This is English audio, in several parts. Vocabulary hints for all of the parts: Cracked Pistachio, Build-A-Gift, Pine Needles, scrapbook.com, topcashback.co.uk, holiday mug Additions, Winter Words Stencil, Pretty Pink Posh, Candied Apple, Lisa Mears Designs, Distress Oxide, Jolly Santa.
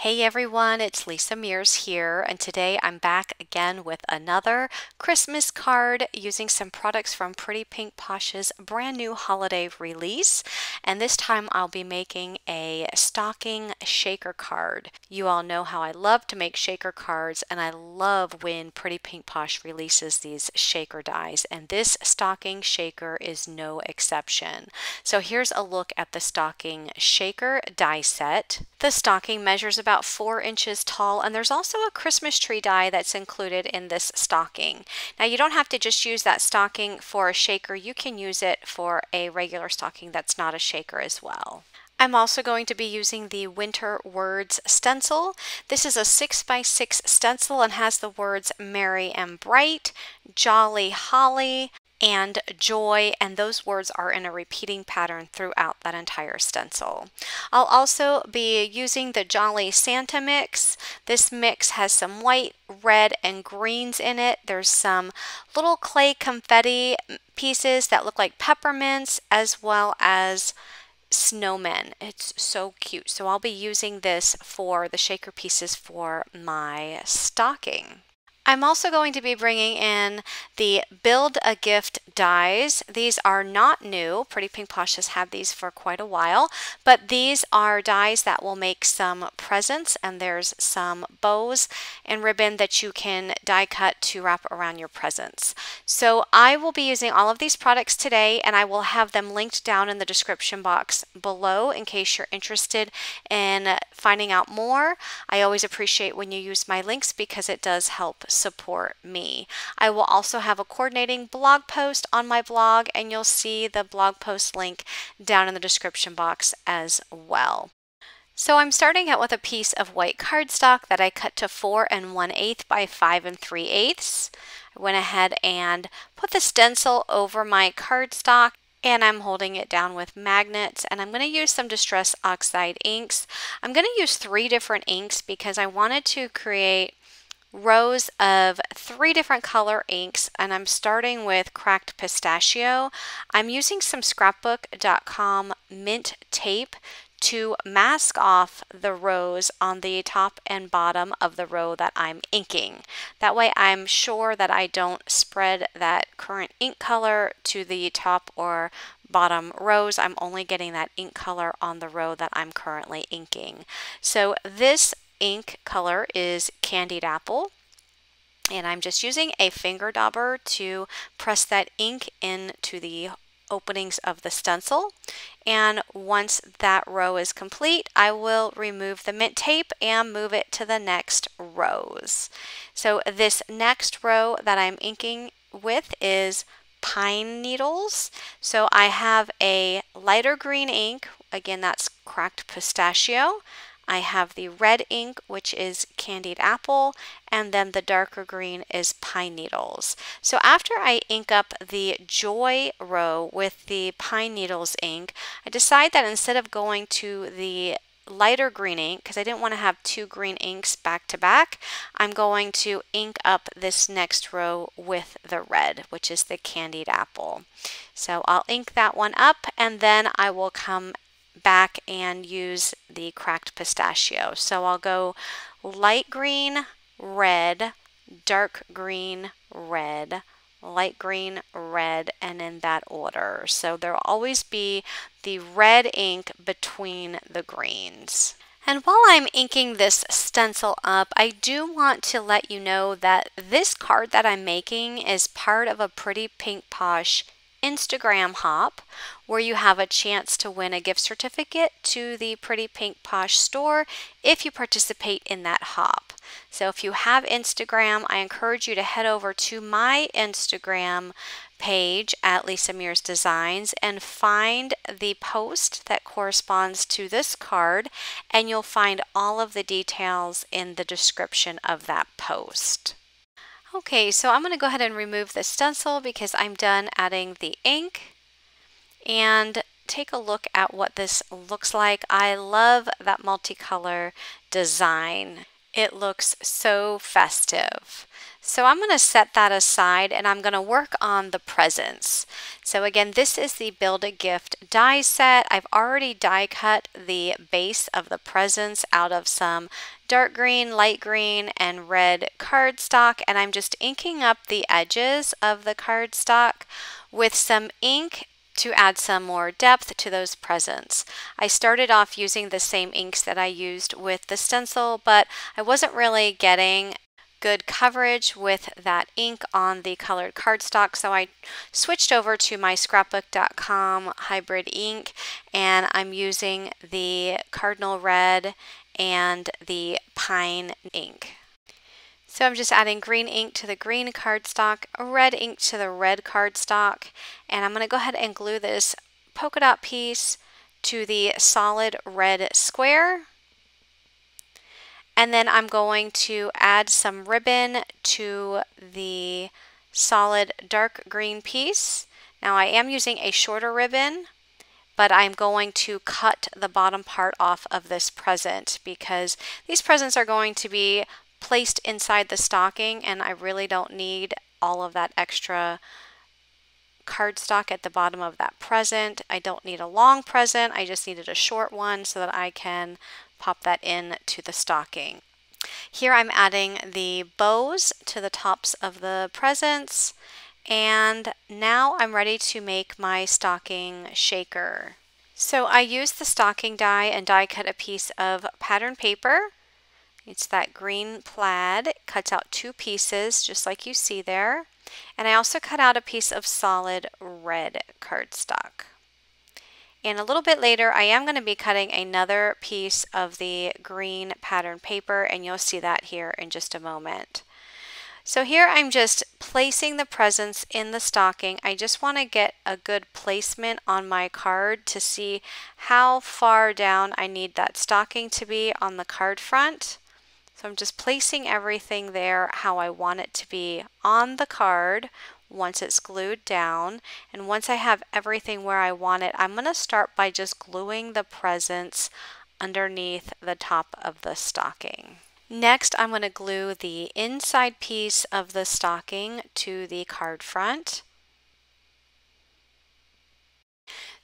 Hey everyone, it's Lisa Mears here, and today I'm back again with another Christmas card using some products from Pretty Pink Posh's brand new holiday release, and this time I'll be making a stocking shaker card. You all know how I love to make shaker cards, and I love when Pretty Pink Posh releases these shaker dies, and this stocking shaker is no exception. So here's a look at the stocking shaker die set. The stocking measures about 4 inches tall, and there's also a Christmas tree die that's included in this stocking. Now you don't have to just use that stocking for a shaker, you can use it for a regular stocking that's not a shaker as well. I'm also going to be using the Winter Words Stencil. This is a 6x6 stencil and has the words merry and bright, jolly holly, and joy, and those words are in a repeating pattern throughout that entire stencil. I'll also be using the Jolly Santa mix. This mix has some white, red, and greens in it. There's some little clay confetti pieces that look like peppermints as well as snowmen. It's so cute. So I'll be using this for the shaker pieces for my stocking. I'm also going to be bringing in the Build-A-Gift dies. These are not new. Pretty Pink Posh has had these for quite a while, but these are dies that will make some presents, and there's some bows and ribbon that you can die cut to wrap around your presents. So I will be using all of these products today, and I will have them linked down in the description box below in case you're interested in finding out more. I always appreciate when you use my links because it does help support me. I will also have a coordinating blog post on my blog, and you'll see the blog post link down in the description box as well. So I'm starting out with a piece of white cardstock that I cut to 4 1/8 by 5 3/8. I went ahead and put the stencil over my cardstock, and I'm holding it down with magnets, and I'm going to use some Distress Oxide inks. I'm going to use 3 different inks because I wanted to create rows of 3 different color inks, and I'm starting with Cracked Pistachio. I'm using some scrapbook.com mint tape to mask off the rows on the top and bottom of the row that I'm inking. That way I'm sure that I don't spread that current ink color to the top or bottom rows. I'm only getting that ink color on the row that I'm currently inking. So this ink color is Candied Apple, and I'm just using a finger dauber to press that ink into the openings of the stencil, and once that row is complete I will remove the mint tape and move it to the next rows. So this next row that I'm inking with is Pine Needles. So I have a lighter green ink, again that's Cracked Pistachio. I have the red ink, which is Candied Apple, and then the darker green is Pine Needles. So after I ink up the Joy row with the Pine Needles ink, I decide that instead of going to the lighter green ink, because I didn't want to have 2 green inks back to back, I'm going to ink up this next row with the red, which is the Candied Apple. So I'll ink that one up, and then I will come back and use the Cracked Pistachio. So I'll go light green, red, dark green, red, light green, red, and in that order. So there will always be the red ink between the greens. And while I'm inking this stencil up, I do want to let you know that this card that I'm making is part of a Pretty Pink Posh Instagram hop, where you have a chance to win a gift certificate to the Pretty Pink Posh store if you participate in that hop. So if you have Instagram, I encourage you to head over to my Instagram page at Lisa Mears Designs and find the post that corresponds to this card, and you'll find all of the details in the description of that post. Okay, so I'm going to go ahead and remove the stencil because I'm done adding the ink, and take a look at what this looks like. I love that multicolor design. It looks so festive. So I'm going to set that aside and I'm going to work on the presents. So again, this is the Build-A-Gift die set. I've already die cut the base of the presents out of some dark green, light green, and red cardstock, and I'm just inking up the edges of the cardstock with some ink to add some more depth to those presents. I started off using the same inks that I used with the stencil, but I wasn't really getting good coverage with that ink on the colored cardstock, so I switched over to my scrapbook.com hybrid ink, and I'm using the cardinal red and the pine ink. So I'm just adding green ink to the green cardstock, red ink to the red cardstock, and I'm going to go ahead and glue this polka dot piece to the solid red square. And then I'm going to add some ribbon to the solid dark green piece. Now I am using a shorter ribbon, but I'm going to cut the bottom part off of this present because these presents are going to be placed inside the stocking, and I really don't need all of that extra cardstock at the bottom of that present. I don't need a long present, I just needed a short one so that I can pop that in to the stocking. Here I'm adding the bows to the tops of the presents, and now I'm ready to make my stocking shaker. So I used the stocking die and die cut a piece of pattern paper. It's that green plaid. It cuts out two pieces just like you see there, and I also cut out a piece of solid red cardstock. And a little bit later I am going to be cutting another piece of the green pattern paper, and you'll see that here in just a moment. So here I'm just placing the presents in the stocking. I just want to get a good placement on my card to see how far down I need that stocking to be on the card front. So I'm just placing everything there how I want it to be on the card once it's glued down. And once I have everything where I want it, I'm going to start by just gluing the presents underneath the top of the stocking. Next, I'm going to glue the inside piece of the stocking to the card front.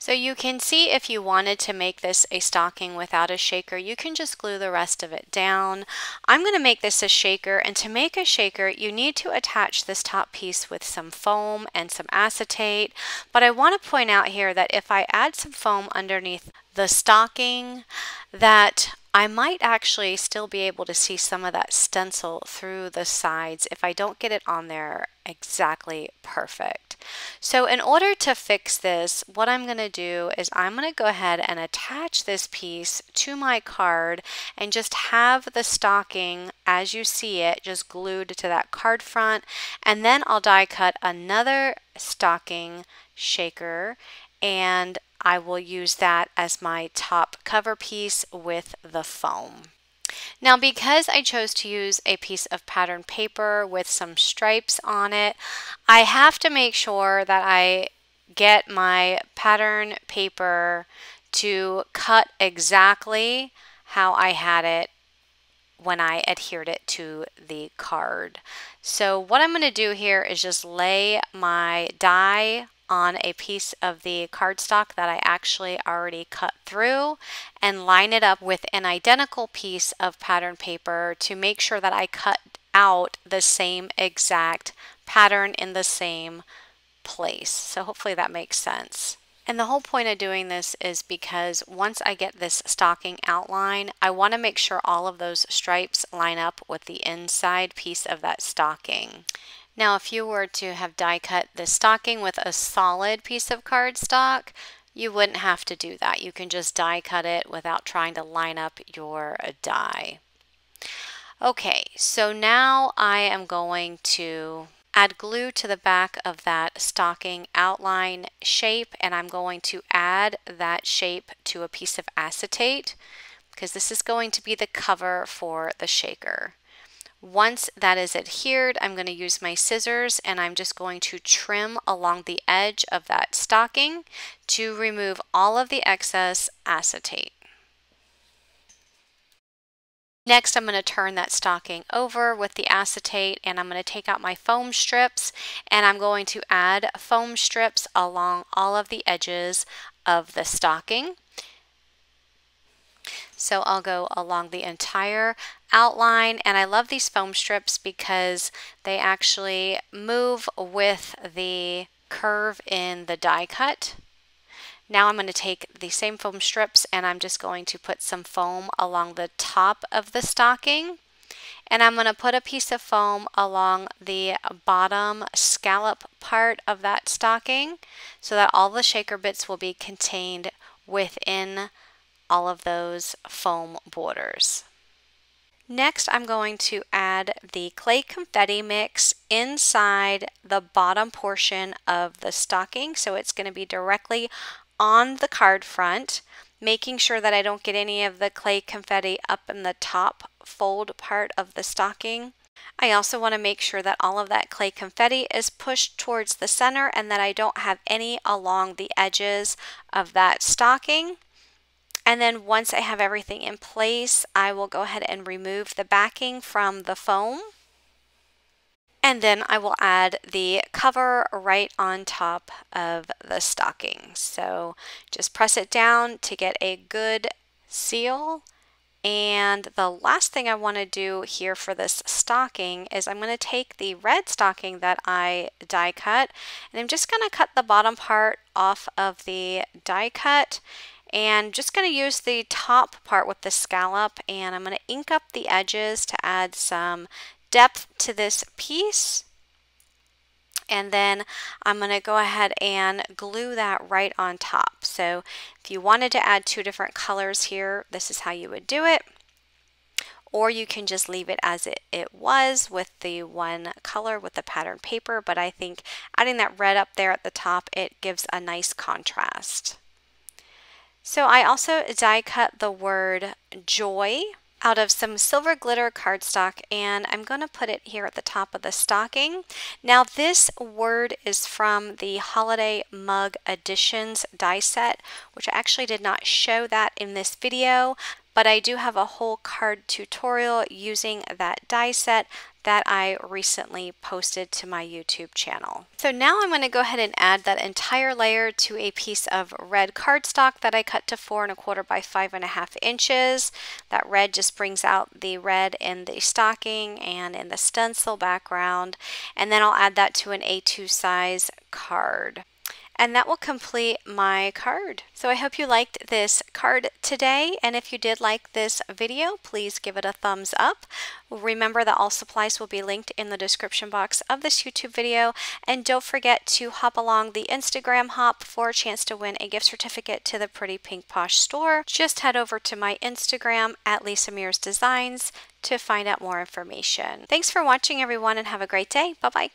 So you can see, if you wanted to make this a stocking without a shaker, you can just glue the rest of it down. I'm going to make this a shaker, and to make a shaker you need to attach this top piece with some foam and some acetate, but I want to point out here that if I add some foam underneath the stocking, that I might actually still be able to see some of that stencil through the sides if I don't get it on there exactly perfect. So in order to fix this, what I'm going to do is I'm going to go ahead and attach this piece to my card and just have the stocking as you see it just glued to that card front, and then I'll die cut another stocking shaker and I will use that as my top cover piece with the foam. Now, because I chose to use a piece of pattern paper with some stripes on it, I have to make sure that I get my pattern paper to cut exactly how I had it when I adhered it to the card. So what I'm going to do here is just lay my die on a piece of the cardstock that I actually already cut through and line it up with an identical piece of pattern paper to make sure that I cut out the same exact pattern in the same place. So hopefully that makes sense. And the whole point of doing this is because once I get this stocking outline, I want to make sure all of those stripes line up with the inside piece of that stocking. Now, if you were to have die cut the stocking with a solid piece of cardstock, you wouldn't have to do that. You can just die cut it without trying to line up your die. Okay, so now I am going to add glue to the back of that stocking outline shape, and I'm going to add that shape to a piece of acetate because this is going to be the cover for the shaker. Once that is adhered, I'm going to use my scissors and I'm just going to trim along the edge of that stocking to remove all of the excess acetate. Next, I'm going to turn that stocking over with the acetate, and I'm going to take out my foam strips, and I'm going to add foam strips along all of the edges of the stocking. So I'll go along the entire outline, and I love these foam strips because they actually move with the curve in the die cut. Now I'm going to take the same foam strips and I'm just going to put some foam along the top of the stocking, and I'm going to put a piece of foam along the bottom scallop part of that stocking so that all the shaker bits will be contained within all of those foam borders. Next, I'm going to add the clay confetti mix inside the bottom portion of the stocking, so it's going to be directly on the card front, making sure that I don't get any of the clay confetti up in the top fold part of the stocking. I also want to make sure that all of that clay confetti is pushed towards the center and that I don't have any along the edges of that stocking. And then once I have everything in place, I will go ahead and remove the backing from the foam. And then I will add the cover right on top of the stocking. So just press it down to get a good seal. And the last thing I want to do here for this stocking is I'm going to take the red stocking that I die cut, and I'm just going to cut the bottom part off of the die cut, and just going to use the top part with the scallop, and I'm going to ink up the edges to add some depth to this piece, and then I'm going to go ahead and glue that right on top. So if you wanted to add two different colors here, this is how you would do it, or you can just leave it as it was with the one color with the pattern paper, but I think adding that red up there at the top, it gives a nice contrast. So I also die cut the word joy out of some silver glitter cardstock, and I'm going to put it here at the top of the stocking. Now this word is from the Holiday Mug Additions die set, which I actually did not show that in this video, but I do have a whole card tutorial using that die set that I recently posted to my YouTube channel. So now I'm going to go ahead and add that entire layer to a piece of red cardstock that I cut to 4 1/4 by 5 1/2 inches. That red just brings out the red in the stocking and in the stencil background, and then I'll add that to an A2 size card. And that will complete my card. So I hope you liked this card today, and if you did like this video, please give it a thumbs up. Remember that all supplies will be linked in the description box of this YouTube video, and don't forget to hop along the Instagram hop for a chance to win a gift certificate to the Pretty Pink Posh store. Just head over to my Instagram at Lisa Mears Designs to find out more information. Thanks for watching, everyone, and have a great day. Bye-bye.